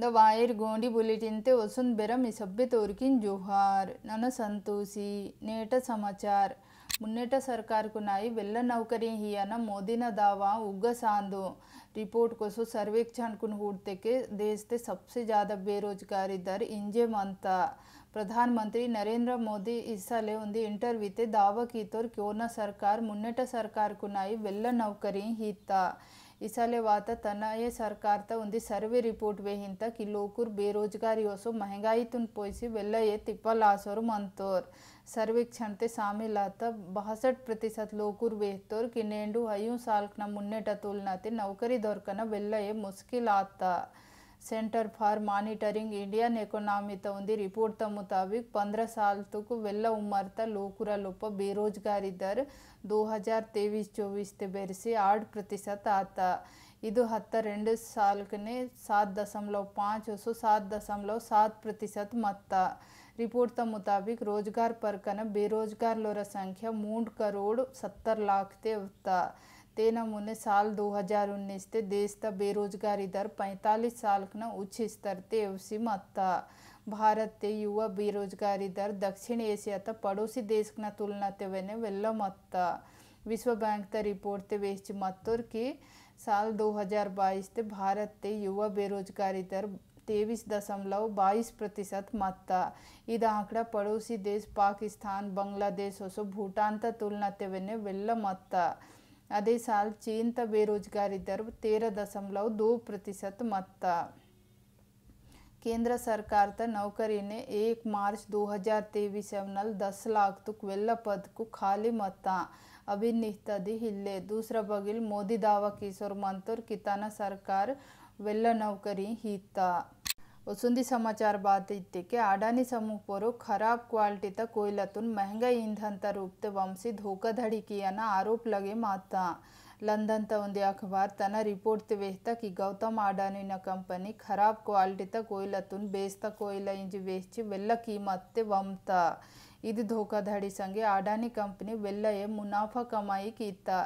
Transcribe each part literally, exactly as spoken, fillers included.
The wire Gondi bulletin ते वसुंधरा मिसब्बे तोरकिन जोहार none Santoshi net समाचार मुन्नेट सरकार को नाई वेल्ल नौकरी हियान मोदीन दावा उग्ग सांदो रिपोर्ट को सो सर्वेक्षण कुन हूड़ते के देश ते सबसे ज़्यादा बेरोजगारी दर इंजे मंता प्रधानमंत्री नरेंद्र मोदी हिस्सा ले उन्दी इंटरव्यू ते दावा की तोर क्यों सरकार मुन्नेट सरकार को नाई वेल्ल नौकरी हिता इसाले वाता तनाये सरकार ता उन्दी सर्वे रिपोर्ट वे हिंता कि लोकूर बेरोजगारी ओसो महंगाई तुन पोसी वेल्ला ये तिप्पल आसोर मंतोर सर्वेक्षण ते शामिल आता बासठ प्रतिशत लोकूर बेहतर कि नेंडू हयूं साल न मुन्नेट तुलनाते नौकरी दौरकना वेल्ला ये मुश्किल आता centre for monitoring Indian economy तो उन्दी रिपोर्ट के मुताबिक पंद्रह साल तक वेल्ला उम्र तक लोकुरा लोप बेरोजगारी दर दो हज़ार तेईस चौबीस ते बेरसी आठ प्रतिशत आता इदु हत्तरेंडु सालकने सात दशमलव पाँच सौ सात दशमलव सात प्रतिशत मत्ता रिपोर्ट के मुताबिक रोजगार पर कन बेरोजगार लोरा संख्या मूड करोड़ सत्तर लाख ते उत्ता तेना मुने साल दो हज़ार उन्नीस ते देश का बेरोजगारी दर पैंतालीस साल न उच्च स्तर ते उसी मत्ता भारत ते युवा बेरोजगारी दर दक्षिण एशिया त पड़ोसी देश न तुलना ते वेने वेल्ला मत्ता विश्व बैंक त रिपोर्ट ते वेच मत्तोर की साल दो हज़ार बाईस ते भारत ते युवा बेरोजगारी दर तेईस दशमलव बाईस प्रतिशत मत्ता इद आंकड़ा पड़ोसी देश पाकिस्तान बांग्लादेश ओसो भूटान त तुलना ते वेने वेल्ला मत्ता अदे साल चीन त बेरोजगारी दर तेरह दशमलव दो प्रतिशत मत्ता केंद्र सरकार त नौकरी ने एक मार्च दो हज़ार तेईस एवनल दस लाख तक वेल्ला पद को खाली मत्ता अभी निहतदी हिल्ले दूसरा बगिल मोदी दावा किशोर मंतोर किताना सरकार वेल्ला नौकरी हिता वसुंधी समाचार बात इतने के अडानी समूह पर खराब क्वालिटी तक कोयला तुन महंगा ईंधन त रूपते वंशी धोखाधड़ी किया ना आरोप लगे माता लंदन त उन्दे अखबार तना रिपोर्ट ते वेचता कि गौतम अडानी न कंपनी खराब क्वालिटी तक कोयला तुन बेचता कोयला इंज बेची वेल्ला कीमत ते वमता इध धोखाधड़ी संगे अडानी कंपनी वेल्ला ये मुनाफा कमाई कीता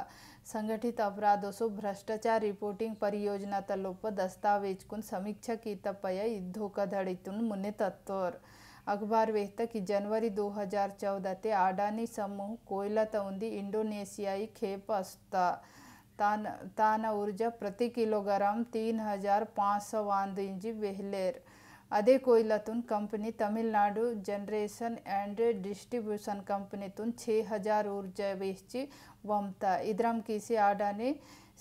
संगठित अपराधों सो भ्रष्टाचार रिपोर्टिंग परियोजना तलोप दस्तावेज कुन समीक्षा कीता पया इध धोखाधड़ी तुन मुने तत्तोर अखबार वेहता कि जनवरी दो हज़ार चौदह ते अडानी समूह कोयला तउंदी इंडोनेशियाई खेप अस्ता तान ताना ऊर्जा प्रति किलोग्राम तीन हज़ार पाँच सौ इंजी वेहलेर अदे कोयला तुन company Tamil Nadu generation and distribution company तुन छः हज़ार ऊर्जा बेची वमता इधरम किसी अडानी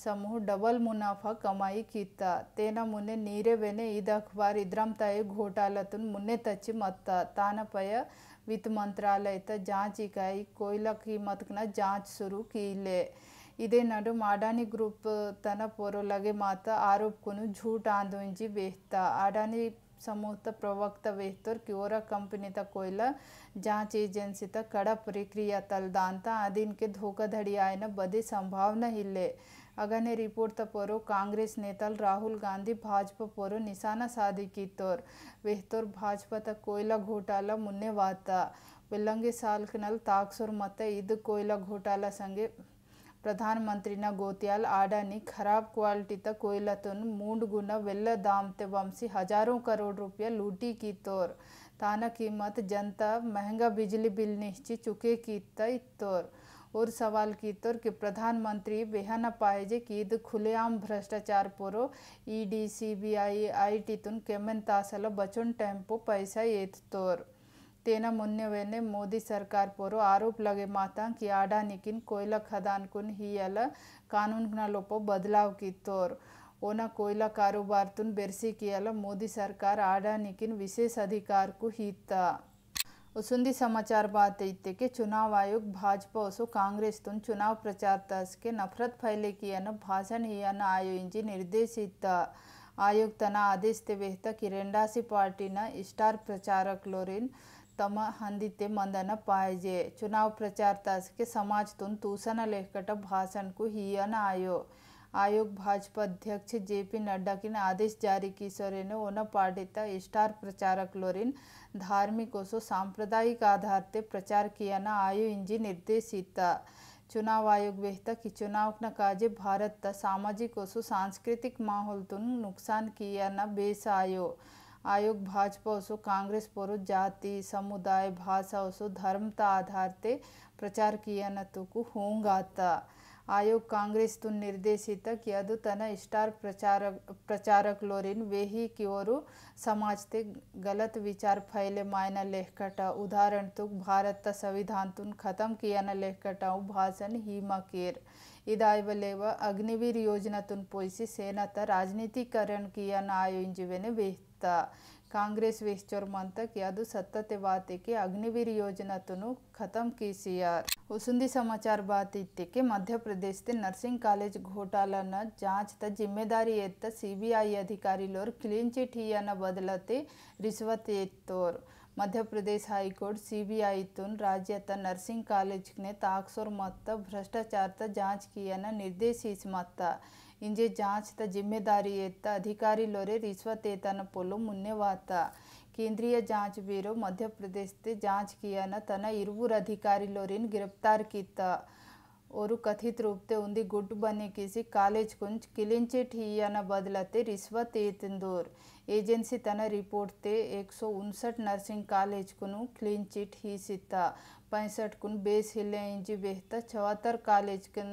समूह डबल मुनाफा कमाई कीता तेना मुने नीरे वेने इद अखबार इद्रम तय घोटाला तुन मुन्ने तच्ची मत्ता ताना पया वित्त मंत्रालय त जांच इकाई कोयला कीमत न जांच शुरू की ले इदे नडुम अडानी ग्रुप तना पोरो लगे माता आरोप कुनु झूठ आंदोंजी बेहता अडानी समूह त प्रवक्ता वेहतोर क्योरा कंपनी त कोयला जांच एजेंसी त कड़ा प्रक्रिया तलदानता आदि इनके धोखाधड़ी आए न बदे संभावना हिले अगने रिपोर्ट पोरो कांग्रेस नेता राहुल गांधी भाजपा पोरो निशाना साधी की तोर वेहतोर भाजपा तक कोयला घोटाला मुन्ने वाता वेल्लंगे साल कनल ताकसोर मत इद कोयला घोटाला संगे प्रधानमंत्री ना गोतियाल अडानी खराब क्वालिटी तक कोयला तुन मूंड गुना वेल्ला दाम ते वमसी हजारों करोड़ रुपया लूटी की तोर ताना कीमत जनता महंगा बिजली बिल निश्चित चुके की तोर और सवाल की तोर कि प्रधानमंत्री बेहना पाए जे कि इद खुलेआम भ्रष्टाचार पोरो ईडी सीबीआई आईटी तुन केमन तासल बचुन टेम्पो पैसा एत तोर तेना मुन्ने वेने मोदी सरकार पोरो आरोप लगे माता कि अडानी किन कोयला खदान कुन ही अला कानून ना लोपो बदलाव की तोर ओना कोयला कारोबार तुन बेरसी कियाला मोदी सरकार अडानी किन विशेष अधिकार को हीता उसुंदी समाचार बात इतने के चुनाव आयोग भाजपा ओसो कांग्रेस तुन चुनाव प्रचार तस के नफरत फैले किया न भाषण ही न आयो इंजी निर्देशित आयोग तना आदेश ते वेहता कि रेंडासी पार्टी न स्टार प्रचारक लोरेन तम हंदिते मंदन पाएजे चुनाव प्रचार तस के समाज तुन तूसन लेखकट भाषण को ही न आयो आयोग भाजपा अध्यक्ष जे पी नड्डा किन आदेश जारी की सोरेन ओना पार्टी त स्टार प्रचारक लोरिन धार्मिक ओसो सांप्रदायिक आधार ते प्रचार किया न आयो इंजी निर्देशित ಚುನಾವ ಆಯೋಗ ವೆಹ್ತಕಿ ಚುನಾವಣಾ ಕಾಜೆ ಭಾರತದ ಸಾಮಾಜಿಕ ಮತ್ತು ಸಾಂಸ್ಕೃತಿಕ ಮಾಹೋಲ್ತುನ್ ನುಕ್ಸಾನ್ಕಿಯನ ಬೇಸಾಯೋ आयोग भाजपा उसो कांग्रेस पोरो जाति समुदाय भाषा उसो धर्मता आधारते प्रचार किया न तो को होंगा था। आयोग कांग्रेस तो निर्देशित किया दो तना स्टार प्रचारक प्रचारक लोरिन वे ही की ओरो समाजते गलत विचार फैले मायना लेखकटा उदाहरण तो भारत का संविधान तुन खत्म किया न लेखकटाऊ भाषण ही मकेर इदाय बलेवा अग्निवीर योजना तुन पोइसी सेना ता राजनीतिकरण किया न आयो इंजीवेने वेहता कांग्रेस वेश्चोर मंतक यादू सत्ते बाते के अग्निवीर योजना तुनु खत्म की सियार उसुंदी समाचार बात इतने के मध्य प्रदेश के नर्सिंग कॉलेज घोटाला न जांच त जिम्मेदारी एत सीबीआई अधिकारी लोर क्लीन चिट ही न बदलते रिश्वत एतोर मध्य प्रदेश हाईकोर्ट सीबीआई तुन राज्य त नर्सिंग कॉलेज ने ताकसोर मत भ्रष्टाचार त जांच किया न निर्देश इस मत इंजे जांच त जिम्मेदारी एत अधिकारी लोरे रिश्वत एतन पोलो मुन्नेवाता केंद्रीय जांच ब्यूरो मध्य प्रदेश ते जांच किया न तना इरवूर अधिकारी लोरेन गिरफ्तार किया और कथित रूप से उन्दी गुट बने किसी कॉलेज कुंज क्लीन चिट ही न बदलते रिश्वत एतंदोर एजेंसी तना रिपोर्ट ते एक सौ उनसठ नर्सिंग कॉलेज कुनु क्लीन चिट ही सीता पैंसठ कुन बेस हिले इंजी बेहता चौहत्तर कॉलेज कुन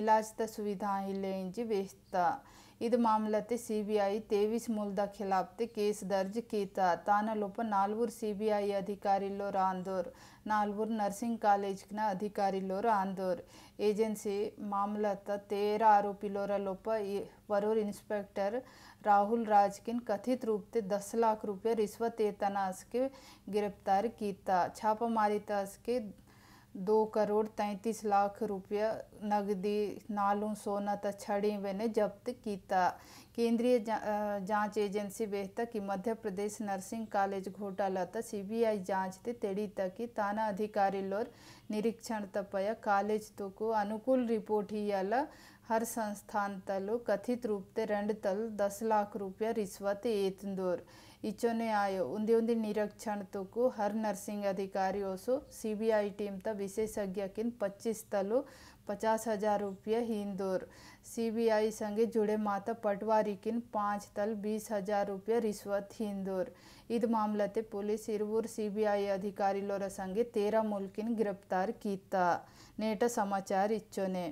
इलाज त सुविधा हिले इंजी बेहता इस मामले ते सीबीआई तेवीस मुल्दा खिलाफ ते केस दर्ज किया ताना लोप नालूर सीबीआई अधिकारी लोर आंदोर नालूर नर्सिंग कॉलेज ना अधिकारी लोर आंदोर एजेंसी मामला त तेरह आरोपी लोरा लोप वरूर इंस्पेक्टर राहुल राज किन कथित रूप से दस लाख रुपये रिश्वत एतनास के गिरफ्तार किया छापामारी तस के दो करोड़ तैंतीस लाख रुपया नगदी नालू सोना त छड़ी वेने जब्त किया। केंद्रीय जा, जांच एजेंसी बेहता कि मध्य प्रदेश नर्सिंग कॉलेज घोटाला त सीबीआई जांच ते तेड़ी तक कि ताना अधिकारी लोर निरीक्षण तपया कॉलेज तो को अनुकूल रिपोर्ट ही याला हर संस्थान तलो कथित रूप से रेंड तल दस लाख रुपया रिश्वत एतंदोर इचोने आयो उंदी उंदी निरीक्षण तो को हर नर्सिंग अधिकारी ओसो सीबीआई टीम त विशेषज्ञ किन पच्चीस तलो पचास हजार रुपया हिंदोर सीबीआई संगे जुड़े माता पटवारी किन पाँच तल बीस हजार रुपया रिश्वत हिंदोर इस मामले ते पुलिस इरवूर सीबीआई अधिकारी लोरा संगे तेरह मुल्किन गिरफ्तार किया। नेट समाचार इचोने।